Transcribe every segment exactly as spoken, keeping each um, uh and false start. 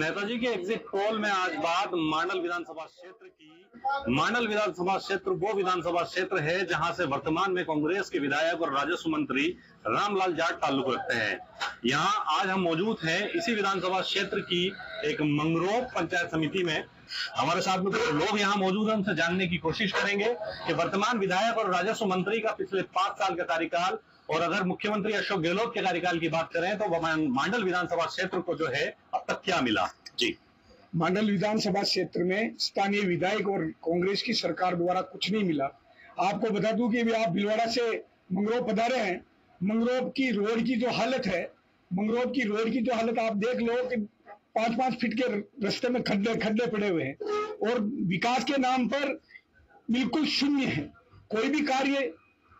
नेताजी के exit poll में आज बात मांडल विधानसभा क्षेत्र की। मांडल विधानसभा क्षेत्र वो विधानसभा क्षेत्र है जहां से वर्तमान में कांग्रेस के विधायक और राजस्व मंत्री रामलाल जाट ताल्लुक रखते हैं। यहां आज हम मौजूद हैं इसी विधानसभा क्षेत्र की एक मंगरोव पंचायत समिति में। हमारे साथ में कुछ लोग यहाँ मौजूद हैं, उनसे जानने की कोशिश करेंगे कि वर्तमान विधायक और राजस्व मंत्री का पिछले पांच साल का कार्यकाल और अगर मुख्यमंत्री अशोक गहलोत के कार्यकाल की बात करें तो मांडल विधानसभा क्षेत्र को जो है अब तक क्या मिला। जी, मांडल विधानसभा क्षेत्र में स्थानीय विधायक और कांग्रेस की सरकार द्वारा कुछ नहीं मिला। आपको बता दूं कि आप भीलवाड़ा से मंगरोव पधारे हैं। मंगरोव की रोड की जो हालत है, मंगरोव की रोड की जो हालत आप देख लो कि पांच पांच फीट के रास्ते में खड्डे खड्डे पड़े हुए हैं और विकास के नाम पर बिल्कुल शून्य है। कोई भी कार्य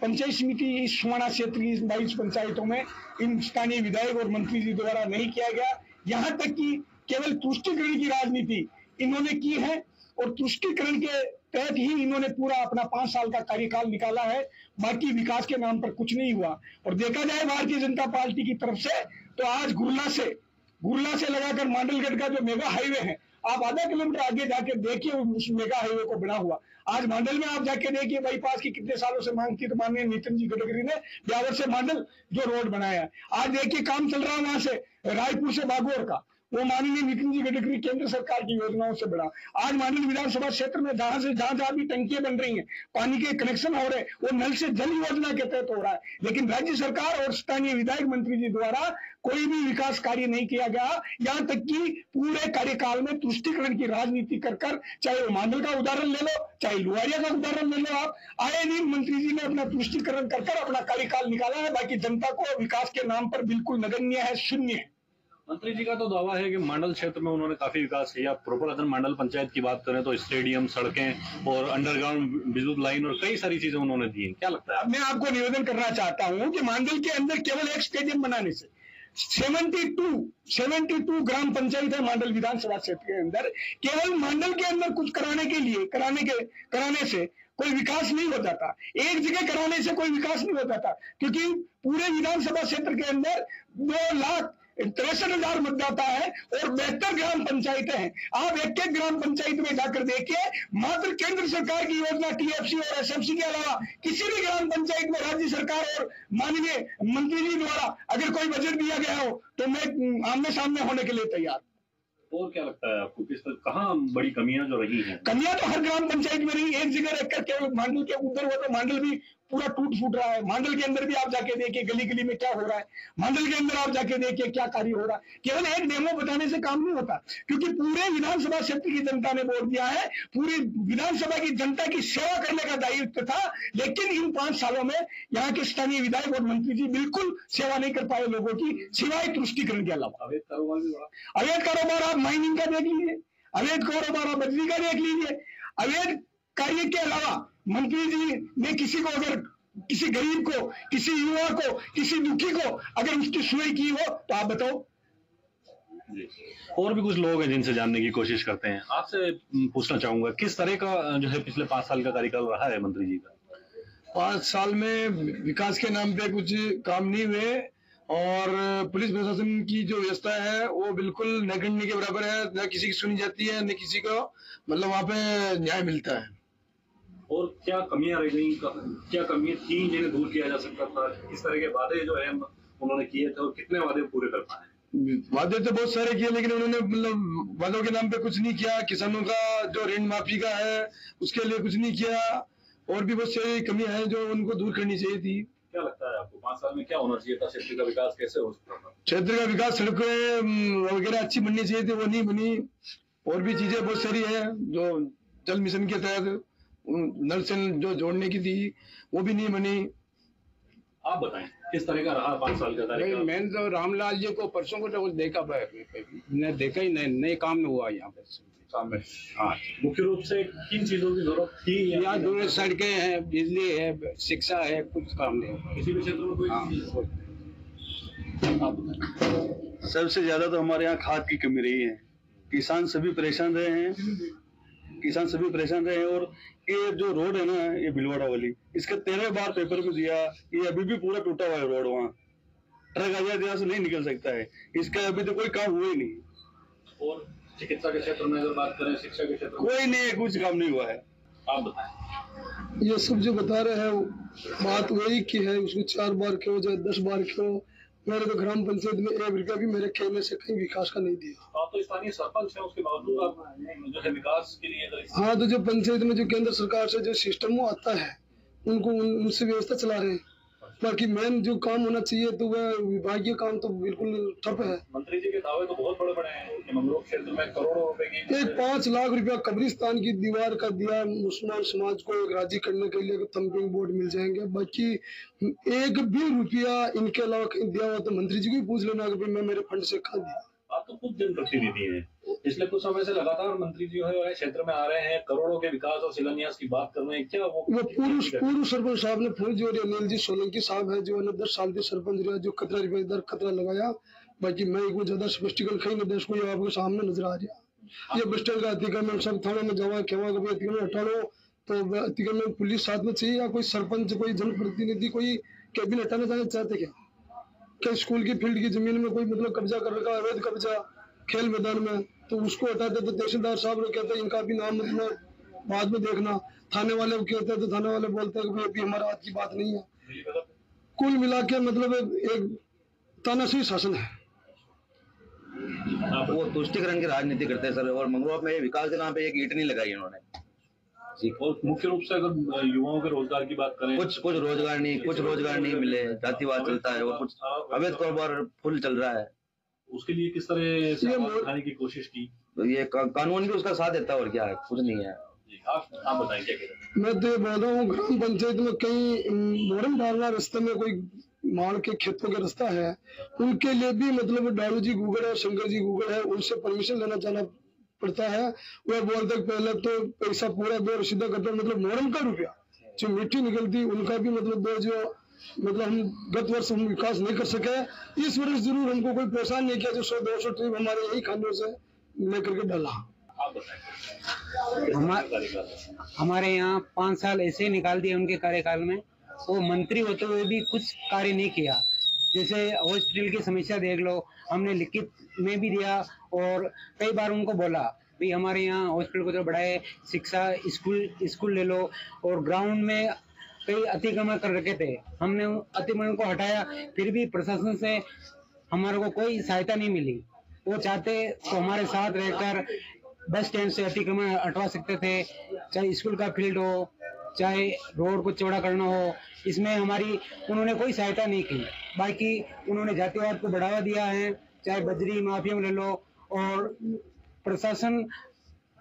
पंचायत समिति इस सुमाना क्षेत्र की बाईस पंचायतों में इन स्थानीय विधायक और मंत्री जी द्वारा नहीं किया गया। यहाँ तक कि केवल तुष्टिकरण की राजनीति इन्होंने की है और तुष्टिकरण के तहत ही इन्होंने पूरा अपना पांच साल का कार्यकाल निकाला है। बाकी विकास के नाम पर कुछ नहीं हुआ। और देखा जाए भारतीय जनता पार्टी की तरफ से तो आज गुरला से गुरला से लगाकर मांडलगढ़ का जो मेगा हाईवे है, आप आधा किलोमीटर आगे जाके देखिए उस मेगा हाईवे को बना हुआ। आज मांडल में आप जाके देखिए बाईपास की कितने सालों से मांग थी तो माननीय नितिन जी गडकरी ने ब्यावर से मांडल जो रोड बनाया है, आज देखिए काम चल रहा है वहां से रायपुर से बागोर का, वो माननीय नितिन जी गडकरी केंद्र सरकार की योजनाओं से बड़ा। आज मांडल विधानसभा क्षेत्र में जहां से जहां जहां भी टंकियां बन रही हैं, पानी के कनेक्शन हो रहे हैं, वो नल से जल योजना के तहत हो रहा है। लेकिन राज्य सरकार और स्थानीय विधायक मंत्री जी द्वारा कोई भी विकास कार्य नहीं किया गया। यहाँ तक कि पूरे कार्यकाल में तुष्टिकरण की राजनीति कर कर चाहे वो मांडल का उदाहरण ले लो, चाहे लोहरिया का उदाहरण ले लो, आप आए दिन मंत्री जी ने अपना तुष्टिकरण कर कर अपना कार्यकाल निकाला है। बाकी जनता को विकास के नाम पर बिल्कुल नगण्य है, शून्य है। मंत्री जी का तो दावा है कि मांडल क्षेत्र में उन्होंने काफी विकास किया। प्रॉपर अगर मांडल पंचायत की बात करें तो स्टेडियम, सड़कें और अंडरग्राउंड विद्युत लाइन और कई सारी चीजें उन्होंने दी हैं। क्या लगता है? मैं आपको निवेदन करना चाहता हूं कि मांडल के अंदर केवल एक स्टेडियम बनाने से बहत्तर बहत्तर ग्राम पंचायत है मांडल विधानसभा क्षेत्र के अंदर। केवल मांडल के अंदर कुछ कराने के लिए कराने के कराने से कोई विकास नहीं हो जाता। एक जगह कराने से कोई विकास नहीं हो जाता, क्योंकि पूरे विधानसभा क्षेत्र के अंदर दो लाख तिरसठ हजार मतदाता है और बेहतर ग्राम पंचायतें हैं। आप एक एक ग्राम पंचायत में जाकर देखिए, मात्र केंद्र सरकार की योजना टीएफसी और एसएफसी के अलावा किसी भी ग्राम पंचायत में राज्य सरकार और माननीय मंत्री जी द्वारा अगर कोई बजट दिया गया हो तो मैं आमने सामने होने के लिए तैयार। और क्या लगता है आपको किस तरह कहाँ बड़ी कमियां जो रही हैं? कमियां तो हर ग्राम पंचायत में रही। एक जगह रखकर केवल मांडल के उधर हुआ तो मांडल भी पूरा टूट फूट रहा है। मांडल के अंदर भी आप जाके देखिए गली गली में क्या हो रहा है, मांडल के अंदर आप जाके देखिए क्या कार्य हो रहा है। केवल एक डेमो बताने से काम नहीं होता, क्योंकि पूरे विधानसभा क्षेत्र की जनता ने वोट दिया है। पूरी विधानसभा की जनता की सेवा करने का दायित्व था, लेकिन इन पांच सालों में यहाँ के स्थानीय विधायक और मंत्री जी बिल्कुल सेवा नहीं कर पाए लोगों की, सिवाय तुष्टिकरण के अलावा। अवैध कारोबार भी बड़ा, अवैध कारोबार आप माइनिंग का देख लीजिए, अवैध कारोबार आप बजरी का देख लीजिए। अवैध कार्य के अलावा मंत्री जी ने किसी को अगर किसी गरीब को, किसी युवा को, किसी दुखी को अगर उसकी सुई की हो तो आप बताओ। और भी कुछ लोग हैं जिनसे जानने की कोशिश करते हैं। आपसे पूछना चाहूंगा किस तरह का जो है पिछले पांच साल का कार्यकाल रहा है मंत्री जी का? पांच साल में विकास के नाम पे कुछ काम नहीं हुए और पुलिस प्रशासन की जो व्यवस्था है वो बिल्कुल नगण्य के बराबर है। न किसी की सुनी जाती है, न किसी को मतलब वहाँ पे न्याय मिलता है। और क्या कमियां रह गई, क्या कमियां थी जिन्हें दूर किया जा सकता था? किस तरह के वादे जो है उन्होंने किए थे और कितने वादे पूरे कर पाए? वादे तो बहुत सारे किए, लेकिन उन्होंने मतलब वादों के नाम पे कुछ नहीं किया। किसानों का जो ऋण माफी का है उसके लिए कुछ नहीं किया। और भी बहुत सारी कमियां हैं जो उनको दूर करनी चाहिए थी। क्या लगता है आपको पांच साल में क्या होना चाहिए था? क्षेत्र का विकास कैसे हो सकता था? क्षेत्र का विकास, सड़कें वगैरह अच्छी बननी चाहिए थी, वो नहीं बनी। और भी चीजें बहुत सारी है जो जल मिशन के तहत नल से जो जोड़ने की थी वो भी नहीं बनी। आप बताएं किस तरह का रहा पांच साल का कार्यकाल? मैंने तो रामलाल जी को परसों को तो देखा मैंने देखा ही नहीं, नए काम हुआ यहाँ पे काम में। हाँ, मुख्य रूप से किन चीजों की जरूरत थी यहाँ? दूर सड़कें हैं, बिजली है, शिक्षा है, कुछ काम नहीं किसी भी क्षेत्र में। कोई सबसे ज्यादा तो हमारे यहाँ खाद की कमी रही है। किसान सभी परेशान रहे हैं किसान सभी परेशान रहे हैं। और ये जो रोड है ना, ये भीलवाड़ा वाली, इसका तेरह बार पेपर में दिया, ये अभी भी पूरा टूटा हुआ है रोड। वहाँ ट्रक आजाद यहाँ से नहीं निकल सकता है, इसका अभी तो कोई काम हुआ ही नहीं। और चिकित्सा के क्षेत्र में अगर बात करें, शिक्षा के क्षेत्र में कोई नहीं, कुछ काम नहीं हुआ है। आप बताएं। ये सब जो बता रहे हैं बात वही की है, उसको चार बार क्यों चाहे दस बार क्यों, मेरे तो ग्राम पंचायत में एक रुपया भी मेरे खेलने से कहीं विकास का नहीं दिया। आप तो स्थानीय सरपंच हैं, उसके बावजूद आप जो विकास के लिए, हाँ तो जो पंचायत में जो केंद्र सरकार से जो सिस्टम वो आता है उनको उनसे व्यवस्था चला रहे हैं, बाकी मेन जो काम होना चाहिए तो वह विभागीय काम तो बिल्कुल ठप है। मंत्री जी के दावे तो बहुत बड़े बड़े हैं कि मंगलोर क्षेत्र में करोड़ों रुपए की, एक पाँच लाख रुपया कब्रिस्तान की दीवार का दिया, मुसलमान समाज को एक राजी करने के लिए थंपिंग बोर्ड मिल जाएंगे, बाकी एक भी रुपया इनके अलावा कहीं दिया हुआ तो मंत्री जी को पूछ लेना कि मैं मेरे फंड से खा दिया। आप तो खुद जनप्रतिनिधि है, इसलिए कुछ समय से लगातार मंत्री जी है क्षेत्र में आ रहे हैं, करोड़ों के विकास और शिलान्यास की बात कर रहे हैं, क्या वो पुरुष पूर्व सरपंच साहब ने फूल जो अनिल जी सोलंकी साहब है जो दस साल के सरपंच रहा, जो कतरा रिपेदर कतरा लगाया, बाकी मैं एक ज्यादा स्पष्टीकरण कहीं न देश को ये आपके सामने नजर आ रहा है। ये भ्रष्टाचार का अतिक्रमण सब थाना में जवा खेवा कभी अतिक्रमण हटा लो तो अतिक्रमण पुलिस साथ में चाहिए, या कोई सरपंच कोई जनप्रतिनिधि कोई कैबिनेट हटाना जाना चाहते क्या? क्या स्कूल की फील्ड की जमीन में कोई मतलब कब्जा कर रखा, अवैध कब्जा खेल मैदान में, तो उसको हटाते तो तहसीलदार साहब लोग कहते हैं इनका भी नाम मतलब बाद में देखना, थाने वाले कहते हैं तो थाने वाले बोलते हैं कि अभी हमारा हाथ की बात नहीं है। कुल मिला के मतलब एक तानाशाही शासन है। आप वो तुष्टिकरण की राजनीति करते हैं सर, और मंगलौर में विकास के नाम पे एक ईंट नहीं लगाई इन्होंने। और मुख्य रूप से अगर युवाओं के रोजगार की बात करें, कुछ कुछ रोजगार नहीं, कुछ रोजगार नहीं मिले, जातिवाद चलता है और कुछ अवैध कारोबार फुल चल रहा है, उसके लिए किस तरह से उठाने की कोशिश की, ये कानून भी उसका साथ देता है और क्या है, कुछ नहीं है। आप आप बताएं क्या करें। मैं तो बोल रहा हूँ ग्राम पंचायत में कहीं मोरम डालना रास्ते में कोई माड़ के खेतों का रास्ता है, उनके लिए भी मतलब डालू जी गूगल है, शंकर जी गूगल है, उनसे परमिशन लेना जाना पड़ता है। वह बोलते पहले तो पैसा पूरा दो सीधा करते मतलब मोरम का रुपया जो मिट्टी निकलती उनका भी मतलब दो, जो मतलब हम गत वर्ष हम विकास नहीं कर सके, इस वर्ष जरूर हमको कोई परेशान नहीं किया, जो सौ दो सौ ट्रिप हमारे यही खानों से लेकर के डाला। हमारे यहाँ पाँच साल ऐसे ही निकाल दिए उनके कार्यकाल में, वो मंत्री होते हुए भी कुछ कार्य नहीं किया, जैसे हॉस्पिटल की समस्या देख लो, हमने लिखित में भी दिया और कई बार उनको बोला भाई हमारे यहाँ हॉस्पिटल को तो बढ़ाए, शिक्षा स्कूल स्कूल ले लो, और ग्राउंड में कई अतिक्रमण कर रखे थे, हमने अतिक्रमण को हटाया, फिर भी प्रशासन से हमारे को कोई सहायता नहीं मिली। वो चाहते तो हमारे साथ रहकर बस स्टैंड से अतिक्रमण हटवा सकते थे, चाहे स्कूल का फील्ड हो, चाहे रोड को चौड़ा करना हो, इसमें हमारी उन्होंने कोई सहायता नहीं की। बाकी उन्होंने जातिवाद को बढ़ावा दिया है, चाहे बजरी माफिया ले लो, और प्रशासन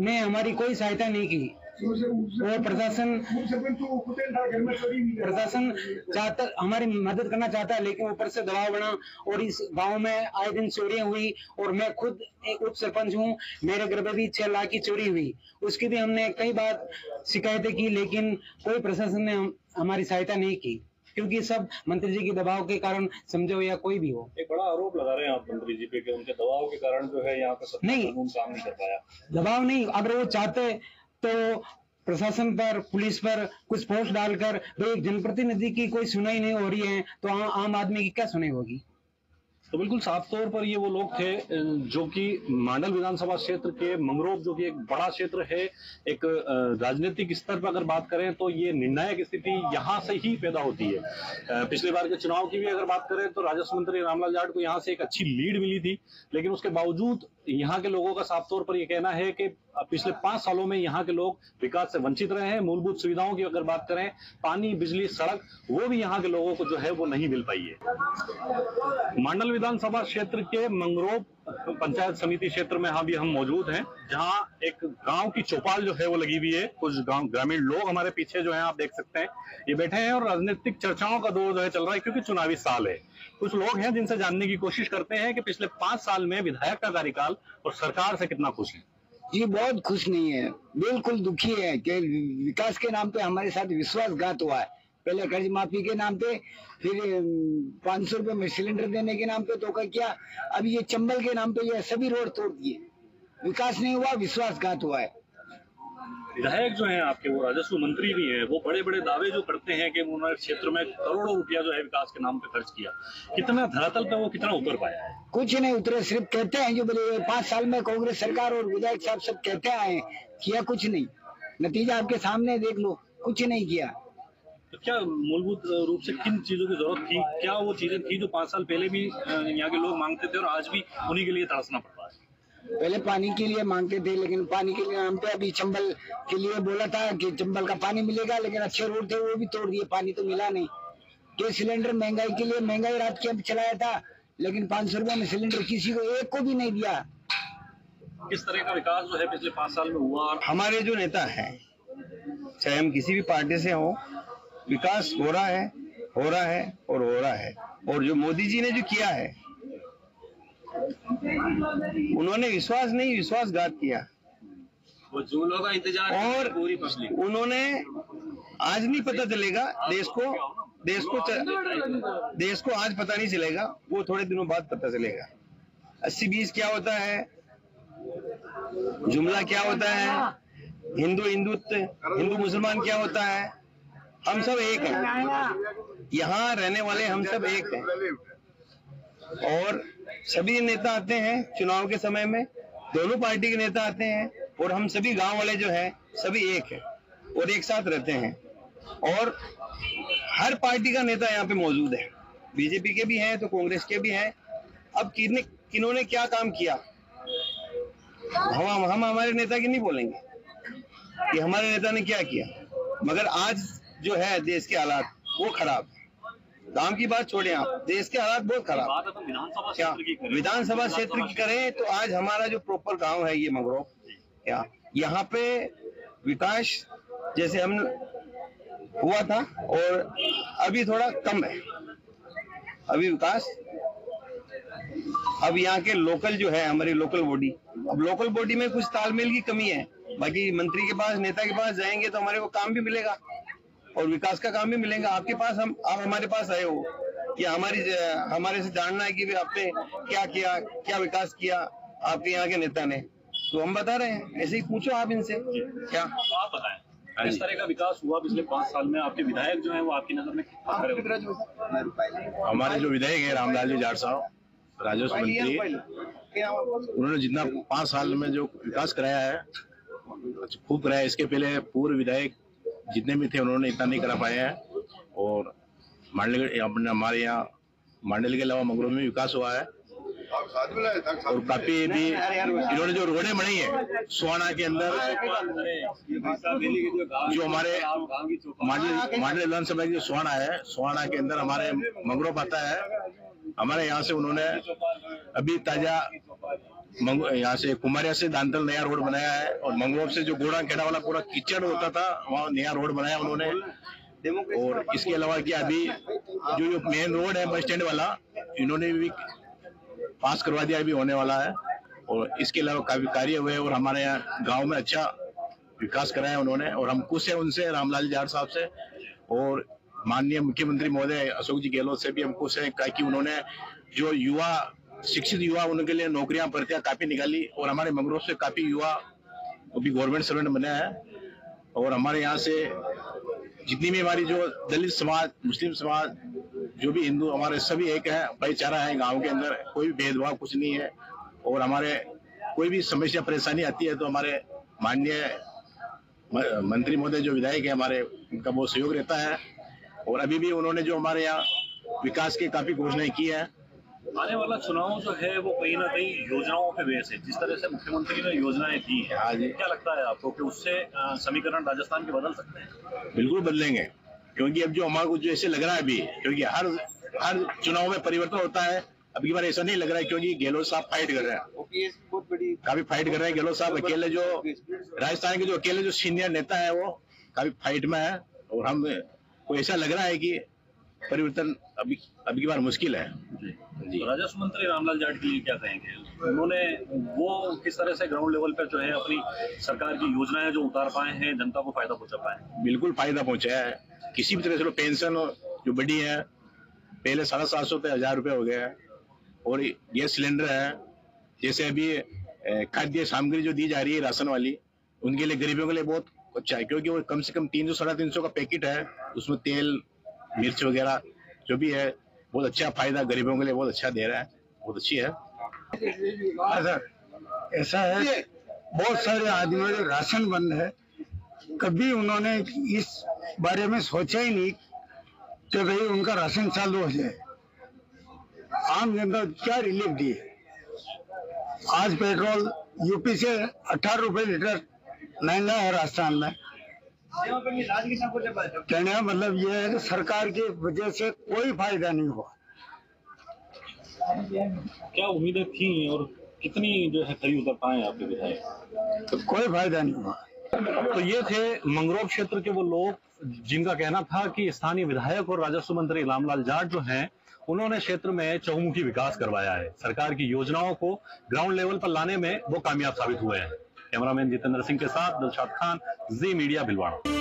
ने हमारी कोई सहायता नहीं की। प्रशासन प्रशासन चाहता हमारी मदद करना चाहता है, लेकिन ऊपर से दबाव बना, और इस गांव में आए दिन चोरियां हुई, और मैं खुद एक उप सरपंच हूँ, मेरे घर में भी छह लाख की चोरी हुई, उसकी भी हमने कई बार शिकायतें की, लेकिन कोई प्रशासन ने हम, हमारी सहायता नहीं की, क्योंकि सब मंत्री जी के दबाव के कारण समझो या कोई भी हो। एक बड़ा आरोप लगा रहे हैं आप मंत्री जी पे कि उनके दबाव के कारण जो है यहाँ पर नहीं काम नहीं कर पाया। दबाव नहीं, अगर वो चाहते तो प्रशासन पर पुलिस पर कुछ फोर्स डालकर, भाई जनप्रतिनिधि की कोई सुनाई नहीं हो रही है तो आ, आम आदमी की क्या सुनाई होगी। तो बिल्कुल साफ तौर पर ये वो लोग थे जो कि मांडल विधानसभा क्षेत्र के मंगरोव, जो कि एक बड़ा क्षेत्र है, एक राजनीतिक स्तर पर अगर बात करें तो ये निर्णायक स्थिति यहाँ से ही पैदा होती है। पिछले बार के चुनाव की भी अगर बात करें तो राजस्व मंत्री रामलाल जाट को यहाँ से एक अच्छी लीड मिली थी, लेकिन उसके बावजूद यहाँ के लोगों का साफ तौर पर यह कहना है कि पिछले पांच सालों में यहाँ के लोग विकास से वंचित रहे हैं। मूलभूत सुविधाओं की अगर बात करें, पानी, बिजली, सड़क, वो भी यहाँ के लोगों को जो है वो नहीं मिल पाई है। मांडल विधानसभा क्षेत्र के मंगरोव पंचायत समिति क्षेत्र में हाँ भी हम मौजूद हैं, जहाँ एक गांव की चौपाल जो है वो लगी हुई है। कुछ गांव ग्रामीण लोग हमारे पीछे जो है आप देख सकते हैं ये बैठे हैं, और राजनीतिक चर्चाओं का दौर जो है चल रहा है, क्योंकि चुनावी साल है। कुछ लोग हैं जिनसे जानने की कोशिश करते हैं कि पिछले पांच साल में विधायक का कार्यकाल और सरकार से कितना खुश है। जी बहुत खुश नहीं है, बिल्कुल दुखी है कि विकास के नाम पे हमारे साथ विश्वासघात हुआ है। पहले कर्ज माफी के नाम पे, फिर पाँच सौ रुपये में सिलेंडर देने के नाम पे तो क्या, अब ये चंबल के नाम पे ये सभी रोड तोड़ दिए। विकास नहीं हुआ, विश्वासघात हुआ है। विधायक जो हैं आपके वो राजस्व मंत्री भी हैं, वो बड़े बड़े दावे जो करते हैं कि उन्होंने क्षेत्र में करोड़ों रुपया जो है विकास के नाम पे खर्च किया, कितना धरातल पे वो कितना उतर पाया है? कुछ नहीं उतरे, सिर्फ कहते हैं जो बोले पांच साल में कांग्रेस सरकार और विधायक साहब सब कहते आए, किया कुछ नहीं। नतीजा आपके सामने देख लो, कुछ नहीं किया। तो क्या मूलभूत रूप से किन चीजों की जरूरत थी, क्या वो चीजें थी जो पांच साल पहले भी यहाँ के लोग मांगते थे और आज भी उन्हीं के लिए तरसना पड़ता है? पहले पानी के लिए मांगते थे, लेकिन पानी के लिए नाम पे अभी चंबल के लिए बोला था कि चंबल का पानी मिलेगा, लेकिन अच्छे रोड थे वो भी तोड़ दिए, पानी तो मिला नहीं। गैस सिलेंडर महंगाई के लिए महंगाई रात कैंप चलाया था, लेकिन पाँच सौ रुपए में सिलेंडर किसी को एक को भी नहीं दिया। किस तरह का विकास जो है पिछले पाँच साल में हुआ? हमारे जो नेता है, चाहे हम किसी भी पार्टी से हो, विकास हो रहा है, हो रहा है और हो रहा है। और जो मोदी जी ने जो किया है, उन्होंने विश्वास नहीं विश्वासघात किया। वो झूलों का इंतजार और पूरी पब्लिक, उन्होंने आज नहीं पता चलेगा देश को, देश को देश को आज पता नहीं चलेगा, वो थोड़े दिनों बाद पता चलेगा। अस्सी बीस क्या होता है, जुमला क्या होता है, हिंदू हिंदुत्व हिंदू मुसलमान क्या होता है, हम सब एक हैं, यहाँ रहने वाले हम सब एक हैं। और सभी नेता आते हैं चुनाव के समय में, दोनों पार्टी के नेता आते हैं, और हम सभी गांव वाले जो हैं सभी एक हैं और एक साथ रहते हैं। और हर पार्टी का नेता यहाँ पे मौजूद है, बीजेपी के भी हैं तो कांग्रेस के भी हैं। अब कितने किन्होंने क्या काम किया, हम हम हमारे नेता की नहीं बोलेंगे कि हमारे नेता ने क्या किया, मगर आज जो है देश के हालात वो खराब है। काम की बात छोड़ें आप, देश के हालात बहुत खराब। क्या विधानसभा क्षेत्र की करें तो आज हमारा जो प्रॉपर गांव है ये मंगरो, क्या यहाँ पे विकास जैसे हम हुआ था और अभी थोड़ा कम है। अभी विकास अब यहाँ के लोकल जो है हमारी लोकल बॉडी, अब लोकल बॉडी में कुछ तालमेल की कमी है। बाकी मंत्री के पास नेता के पास जाएंगे तो हमारे को काम भी मिलेगा और विकास का काम भी मिलेगा। आपके पास हम आप हमारे पास आए हो कि हमारी हमारे से जानना है कि आपने क्या किया, क्या विकास किया आपके यहाँ के नेता ने, तो हम बता रहे हैं। ऐसे ही पूछो आप इनसे, क्या आप बताएं किस तरह का विकास हुआ पिछले पाँच साल में? आपके विधायक जो है वो आपकी नजर में? हमारे जो विधायक है रामलाल जाट साहब, राजस्व मंत्री, उन्होंने जितना पाँच साल में जो विकास कराया है खूब कराया। इसके पहले पूर्व विधायक जितने भी थे उन्होंने इतना नहीं करा पाया है। और मांडलगढ़ अपने हमारे यहाँ मांडल के अलावा मंगरू में विकास हुआ है और काफी भी इन्होंने जो रोडें बनाई है सुहाना के अंदर, जो हमारे मांडल मांडल विधानसभा की जो सुहाना है, सुहाना के अंदर हमारे मंगरू आता है। हमारे यहाँ से उन्होंने अभी ताजा यहाँ से कुमारिया से दांतल नया रोड बनाया है और मंगरोव से जो घोड़ा खेड़ा वाला पूरा कीचड़ होता था वहाँ नया रोड बनाया उन्होंने। और इसके अलावा क्या अभी जो जो मेन रोड है बस स्टैंड वाला इन्होंने भी पास करवा दिया, अभी होने वाला है। और इसके अलावा काफी कार्य हुए और हमारे यहाँ गाँव में अच्छा विकास कराया उन्होंने और हम खुश है उनसे, रामलाल जाट साहब से। और माननीय मुख्यमंत्री महोदय अशोक जी गहलोत से भी हम खुश हैं, क्योंकि उन्होंने जो युवा शिक्षित युवा उनके लिए नौकरियां भर्तियां काफी निकाली और हमारे मंगरू से काफी युवा अभी गवर्नमेंट सर्वेंट बना है। और हमारे यहाँ से जितनी भी हमारी जो दलित समाज, मुस्लिम समाज, जो भी हिंदू, हमारे सभी एक है, भाईचारा है गाँव के अंदर, कोई भी भेदभाव कुछ नहीं है। और हमारे कोई भी समस्या परेशानी आती है तो हमारे माननीय मंत्री महोदय जो विधायक है हमारे, उनका बहुत सहयोग रहता है। और अभी भी उन्होंने जो हमारे यहाँ विकास के काफी घोषणाएं की है। आने वाला चुनाव जो है वो कहीं ना कहीं योजनाओं पे बेस है, जिस तरह से मुख्यमंत्री ने योजनाएं दी है, क्या लगता है आपको कि उससे समीकरण राजस्थान के बदल सकते हैं? बिल्कुल बदलेंगे, क्योंकि अब जो हमारे जो ऐसे लग रहा है अभी, क्योंकि हर हर चुनाव में परिवर्तन होता है, अब की बार ऐसा नहीं लग रहा है क्योंकि गहलोत साहब फाइट कर रहे हैं, काफी फाइट कर रहे हैं गहलोत साहब। अकेले जो राजस्थान के जो अकेले जो सीनियर नेता है वो काफी फाइट में है और हम को ऐसा लग रहा है कि परिवर्तन अभी अभी की बार मुश्किल है। राजस्व मंत्री रामलाल जाट के लिए क्या कहेंगे? उन्होंने वो किस तरह से ग्राउंड लेवल पर जो है अपनी सरकार की योजनाएं जो उतार पाए हैं, जनता को फायदा पहुंचा पाए हैं? बिल्कुल फायदा पहुंचाया है, किसी भी तरह से। पेंशन जो बढ़ी है, पहले साढ़े सात सौ पे हजार रुपये हो गया है। और गैस सिलेंडर है, जैसे अभी खाद्य सामग्री जो दी जा रही है राशन वाली, उनके लिए गरीबों के लिए बहुत कच्चा है, क्योंकि वो कम से कम तीन सौ साढ़े तीन सौ का पैकेट है, उसमें तेल मिर्च वगैरह जो भी है बहुत अच्छा फायदा गरीबों के लिए बहुत अच्छा दे रहा है, बहुत अच्छी है सर। ऐसा है बहुत सारे आदमियों जो राशन बंद है, कभी उन्होंने इस बारे में सोचा ही नहीं कि भाई उनका राशन चालू हो जाए। आम जनता क्या रिलीफ दी है। आज पेट्रोल यूपी से अठारह रुपए लीटर महंगा है राजस्थान में, कहने का मतलब यह है कि सरकार की वजह से कोई फायदा नहीं हुआ। क्या उम्मीदें थी और कितनी जो है खरी उतर पाए आपके विधायक? तो कोई फायदा नहीं हुआ। तो ये थे मंगरोव क्षेत्र के वो लोग जिनका कहना था कि स्थानीय विधायक और राजस्व मंत्री रामलाल जाट जो हैं, उन्होंने क्षेत्र में चहुमुखी विकास करवाया है। सरकार की योजनाओं को ग्राउंड लेवल पर लाने में वो कामयाब साबित हुए हैं। कैमरामैन जितेंद्र सिंह के साथ दलशाद खान, जी मीडिया, भीलवाड़ा।